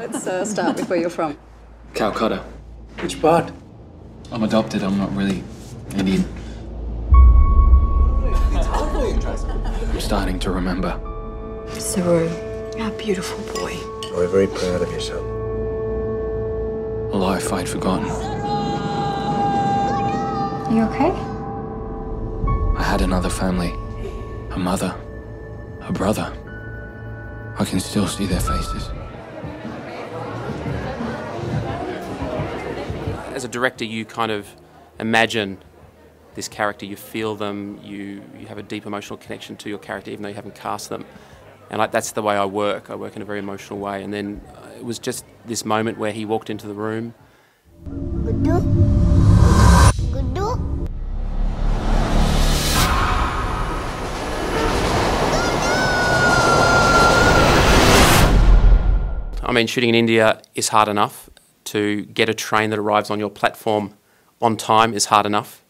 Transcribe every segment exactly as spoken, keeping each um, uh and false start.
Let's uh, start with where you're from. Calcutta. Which part? I'm adopted. I'm not really Indian. I'm starting to remember. Saroo, you're a beautiful boy. We're very proud of yourself. A life I'd forgotten. Are you okay? I had another family. A mother. A brother. I can still see their faces. As a director, you kind of imagine this character, you feel them, you, you have a deep emotional connection to your character even though you haven't cast them. And like, that's the way I work. I work in a very emotional way. And then uh, it was just this moment where he walked into the room. Gudu. Gudu. I mean, shooting in India is hard enough. To get a train that arrives on your platform on time is hard enough.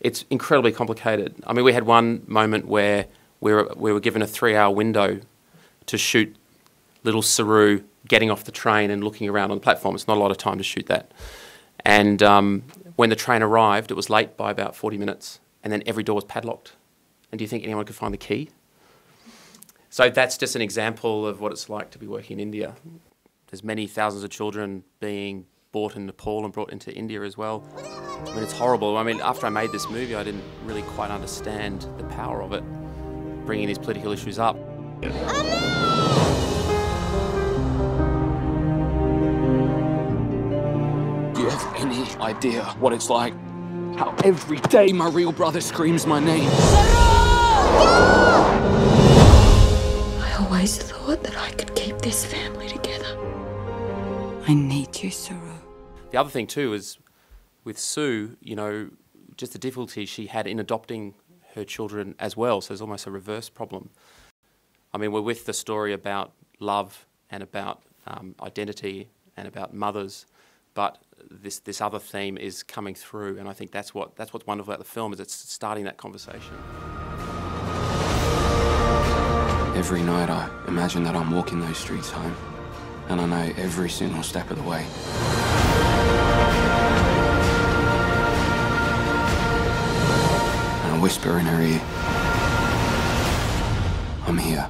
It's incredibly complicated. I mean, we had one moment where we were, we were given a three-hour window to shoot little Saroo getting off the train and looking around on the platform. It's not a lot of time to shoot that. And um, when the train arrived, it was late by about forty minutes, and then every door was padlocked. And do you think anyone could find the key? So that's just an example of what it's like to be working in India. There's many thousands of children being bought in Nepal and brought into India as well. I mean, it's horrible. I mean, after I made this movie, I didn't really quite understand the power of it, bringing these political issues up. Do you have any idea what it's like? How every day my real brother screams my name. I always thought that I could keep this family together. I need you, Saroo. The other thing too is with Sue, you know, just the difficulty she had in adopting her children as well, so there's almost a reverse problem. I mean, we're with the story about love and about um, identity and about mothers, but this, this other theme is coming through, and I think that's, what, that's what's wonderful about the film, is it's starting that conversation. Every night I imagine that I'm walking those streets home. And I know every single step of the way. And I whisper in her ear, I'm here.